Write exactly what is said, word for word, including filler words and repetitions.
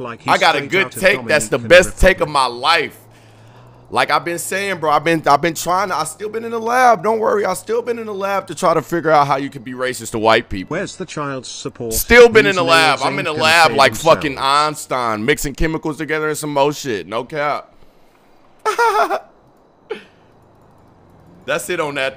Like I got a good take. That's the best take of my life. Like I've been saying, bro, I've been I've been trying to, I've still been in the lab. Don't worry, I've still been in the lab to try to figure out how you can be racist to white people. Where's the child's support? Still been in the lab. I'm in the lab like fucking Einstein, mixing chemicals together and some more shit. No cap. That's it on that though.